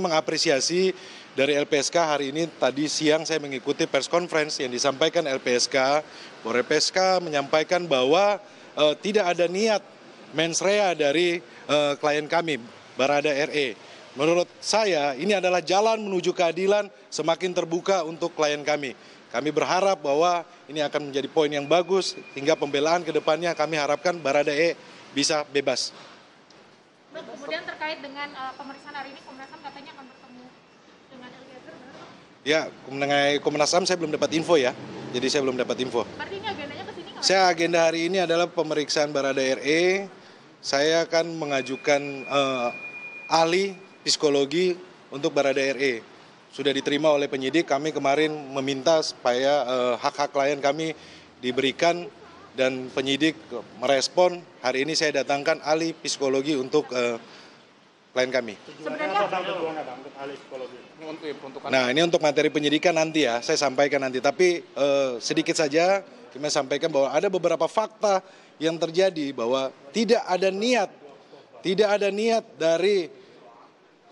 Mengapresiasi dari LPSK hari ini, tadi siang saya mengikuti press conference yang disampaikan LPSK. Bahwa LPSK menyampaikan bahwa tidak ada niat mens rea dari klien kami, Barada RE. Menurut saya ini adalah jalan menuju keadilan semakin terbuka untuk klien kami. Kami berharap bahwa ini akan menjadi poin yang bagus hingga pembelaan ke depannya. Kami harapkan Barada RE bisa bebas. Kemudian terkait dengan pemeriksaan hari ini, Komnas HAM katanya akan bertemu dengan Ali Gadrub, benar? Ya, mengenai Komnas HAM saya belum dapat info ya. Jadi saya belum dapat info. Berarti ini agendanya ke sini? Saya agenda hari ini adalah pemeriksaan Barada RE. Saya akan mengajukan ahli psikologi untuk Barada RE. Sudah diterima oleh penyidik. Kami kemarin meminta supaya hak-hak klien kami diberikan. Dan penyidik merespon, hari ini saya datangkan ahli psikologi untuk klien kami. Nah, ini untuk materi penyidikan nanti ya, saya sampaikan nanti. Tapi sedikit saja, kami sampaikan bahwa ada beberapa fakta yang terjadi bahwa tidak ada niat dari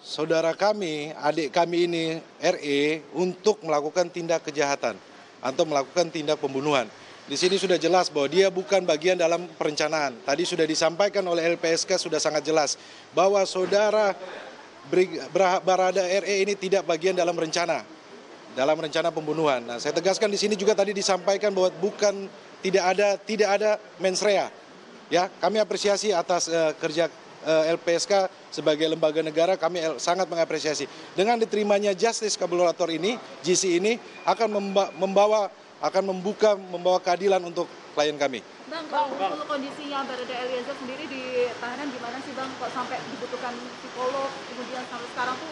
saudara kami, adik kami ini RE untuk melakukan tindak kejahatan atau melakukan tindak pembunuhan. Di sini sudah jelas bahwa dia bukan bagian dalam perencanaan. Tadi sudah disampaikan oleh LPSK sudah sangat jelas bahwa saudara Barada RE ini tidak bagian dalam rencana pembunuhan. Nah, saya tegaskan di sini juga tadi disampaikan bahwa bukan tidak ada mens rea. Ya, kami apresiasi atas kerja LPSK sebagai lembaga negara, kami sangat mengapresiasi. Dengan diterimanya Justice Collaborator ini, GC ini akan membawa keadilan untuk klien kami. Bang, untuk kondisinya Barada Eliezer sendiri di tahanan gimana sih Bang? Kok sampai dibutuhkan psikolog, kemudian sampai sekarang tuh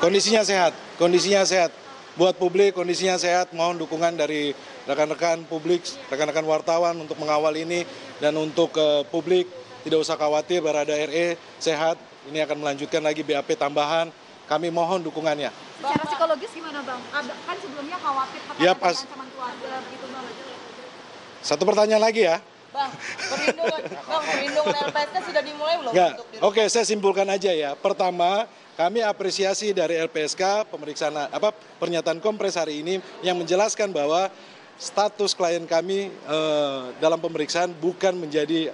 kondisinya sehat? Kondisinya sehat. Buat publik kondisinya sehat, mohon dukungan dari rekan-rekan publik, rekan-rekan wartawan untuk mengawal ini. Dan untuk publik tidak usah khawatir, Barada RE sehat, ini akan melanjutkan lagi BAP tambahan. Kami mohon dukungannya. Secara psikologis gimana Bang? Kan sebelumnya khawatir ya, pas. Ancaman keluarga begitu Bang. Satu pertanyaan lagi ya. Bang, perlindungan LPSK sudah dimulai belum? Oke, saya simpulkan aja ya. Pertama, kami apresiasi dari LPSK pemeriksaan pernyataan kompres hari ini yang menjelaskan bahwa status klien kami dalam pemeriksaan bukan menjadi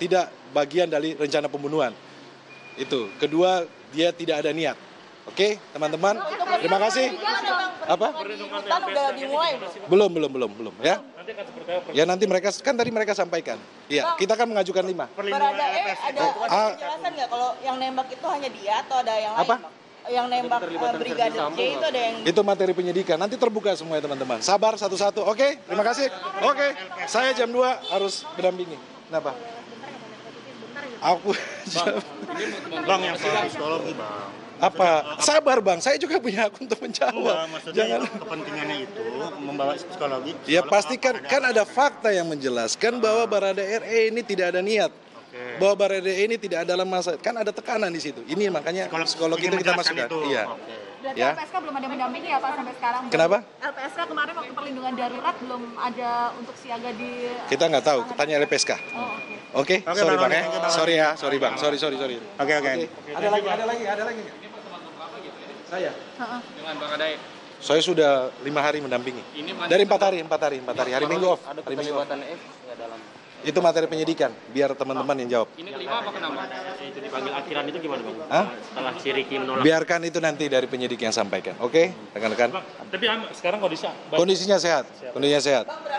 tidak bagian dari rencana pembunuhan. Itu. Kedua, dia tidak ada niat. Oke, teman-teman. Terima kasih. Belum. Ya. Ya nanti mereka kan tadi mereka sampaikan. Iya, kita kan mengajukan 5. Barada RE ada penjelasan nggak kalau yang nembak itu hanya dia atau ada yang lain? Yang nembak brigadir J itu ada yang... Itu materi penyidikan. Nanti terbuka semua ya teman-teman. Sabar satu-satu. Oke, terima kasih. Oke, saya jam 2 harus berdampingi. Kenapa? Aku Bang yang tolong Bang. Apa? Sabar Bang, saya juga punya akun untuk menjawab. Jangan kepentingannya itu membawa psikologi. Ya pastikan kan ada fakta yang menjelaskan bahwa Barada RE ini tidak ada niat. Bahwa Barada RE ini tidak ada dalam masa. Kan ada tekanan di situ. Ini makanya psikologi itu kita masukkan. Iya. Berarti ya. LPSK belum ada mendampingi ya Pak sampai sekarang? Kenapa? LPSK kemarin waktu perlindungan darurat belum ada untuk siaga di... Kita nggak tahu, tanya LPSK. Oh, oke. Okay? Sorry Bang ya. Sorry ya, sorry Bang. Sorry. Oke. Ada lagi. Ini pertemuan apa gitu ya? Saya? Dengan Bang Adai. Saya sudah 5 hari mendampingi. Dari 4 hari. Hari Minggu off. Ada keterlibatan F nggak dalam? Itu materi penyidikan, biar teman-teman yang jawab. Ini kelima apa kenapa? Itu dipanggil akhiran itu gimana Bang? Setelah si Riki menolak. Biarkan itu nanti dari penyidik yang sampaikan, oke? Rekan-rekan. Tapi sekarang kondisinya sehat.